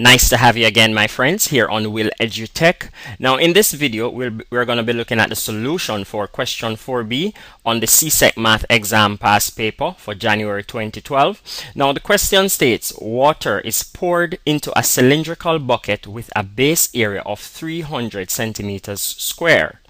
Nice to have you again, my friends, here on Will EduTech. Now in this video we're going to be looking at the solution for question 4B on the CSEC math exam past paper for January 2012. Now the question states water is poured into a cylindrical bucket with a base area of 300 centimeters square.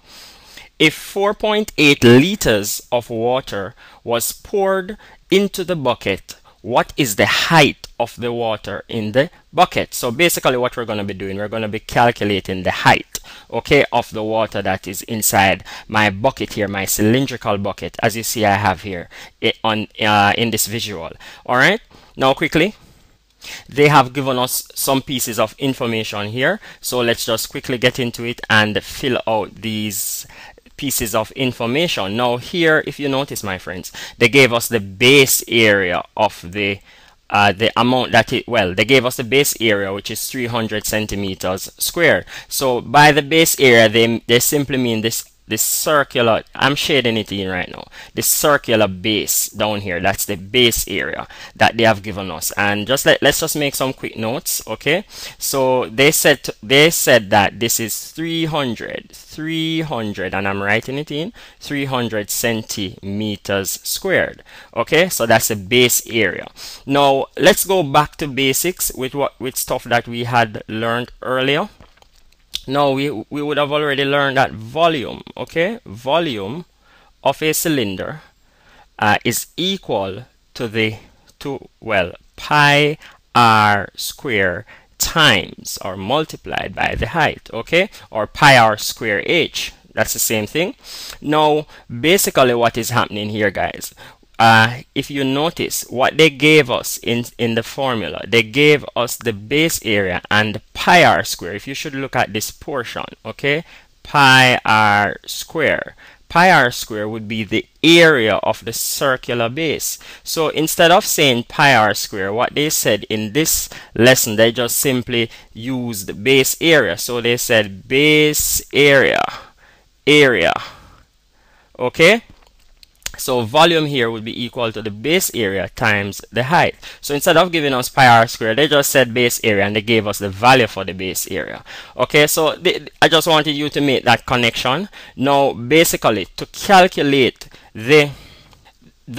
If 4.8 liters of water was poured into the bucket, what is the height of the water in the bucket? So basically what we're going to be doing, we're going to be calculating the height, okay, of the water that is inside my bucket here, my cylindrical bucket, as you see I have here in this visual. All right, now quickly, they have given us some pieces of information here, so let's just quickly get into it and fill out these pieces of information. Now here, if you notice, my friends, they gave us the base area of the amount that it, well, they gave us the base area, which is 300 centimeters squared. So by the base area, they simply mean this circular, I'm shading it in right now, this circular base down here. That's the base area that they have given us. And just let's just make some quick notes, okay? So they said that this is 300, and I'm writing it in, 300 centimeters squared, okay? So that's the base area. Now let's go back to basics with stuff that we had learned earlier. Now we would have already learned that volume, okay, volume of a cylinder is equal to pi r square times or multiplied by the height, okay, or pi r square h. That's the same thing. Now basically what is happening here, guys, if you notice what they gave us in the formula, they gave us the base area and pi r square. If you should look at this portion, okay, pi r square would be the area of the circular base. So instead of saying pi r square, what they said in this lesson, they just simply used base area. So they said base area, okay. So volume here would be equal to the base area times the height. So instead of giving us pi r squared, they just said base area and they gave us the value for the base area. Okay, so I just wanted you to make that connection. Now, basically, to calculate the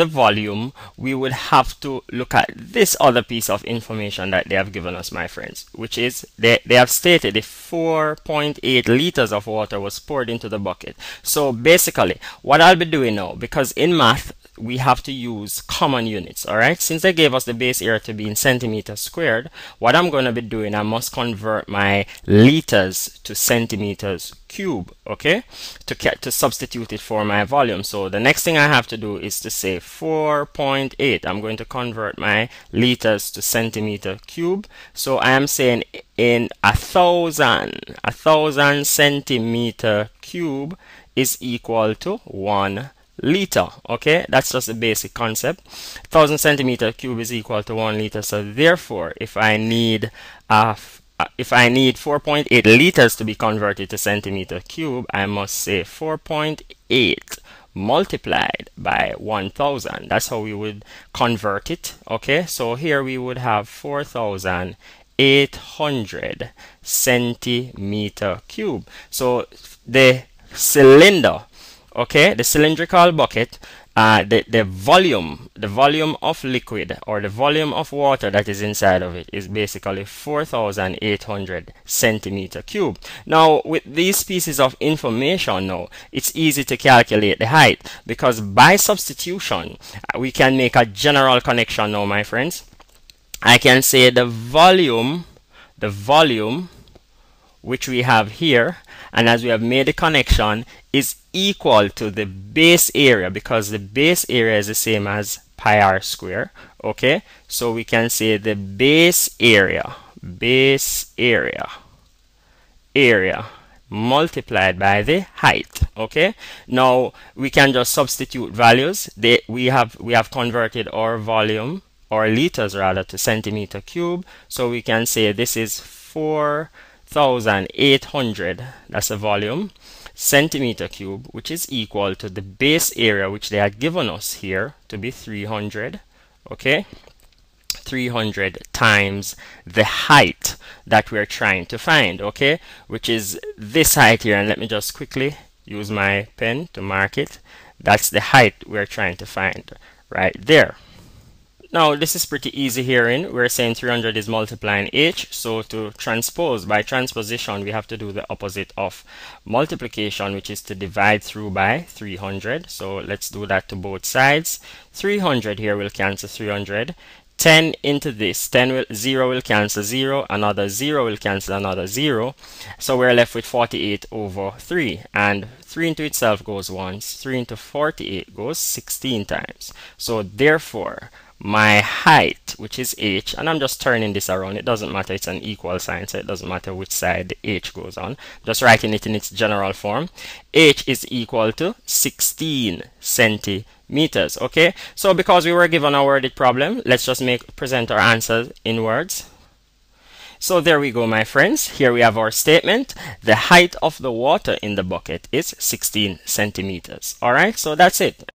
volume, we would have to look at this other piece of information that they have given us, my friends, which is they have stated if 4.8 liters of water was poured into the bucket. So basically what I'll be doing now, because in math we have to use common units, all right, since they gave us the base area to be in centimeters squared, what I'm going to be doing, I must convert my liters to centimeters cube, okay, to substitute it for my volume. So the next thing I have to do is to say 4.8, I'm going to convert my liters to centimeter cube. So I am saying in a thousand centimeter cube is equal to 1 liter, okay, that's just a basic concept. 1,000 centimeter cube is equal to 1 liter. So therefore, if I need 4.8 liters to be converted to centimeter cube, I must say 4.8 multiplied by 1,000. That's how we would convert it, okay. So here we would have 4,800 centimeter cube. So the cylinder, okay, the cylindrical bucket, the volume of liquid or the volume of water that is inside of it is basically 4,800 centimeter cube. Now with these pieces of information, now it's easy to calculate the height, because by substitution we can make a general connection. Now, my friends, I can say the volume which we have here, and as we have made the connection, is equal to the base area, because the base area is the same as pi r square, okay. So we can say the base area multiplied by the height, okay. Now we can just substitute values. We have converted our volume, or liters rather, to centimeter cube, so we can say this is 4,800, that's the volume, centimeter cube, which is equal to the base area, which they had given us here to be 300, okay, 300 times the height that we're trying to find, okay, which is this height here. And let me just quickly use my pen to mark it. That's the height we're trying to find right there. Now this is pretty easy hearing. We're saying 300 is multiplying h, so to transpose, by transposition we have to do the opposite of multiplication, which is to divide through by 300. So let's do that to both sides. 300 here will cancel 300. 10 into this, 0 will cancel 0, another 0 will cancel another 0. So we're left with 48 over 3. And 3 into itself goes once, 3 into 48 goes 16 times. So therefore, my height, which is h, and I'm just turning this around, it doesn't matter, it's an equal sign, so it doesn't matter which side the h goes on. Just writing it in its general form, h is equal to 16 centimeters, okay? So because we were given a worded problem, let's just present our answers in words. So there we go, my friends. Here we have our statement. The height of the water in the bucket is 16 centimeters, all right? So that's it.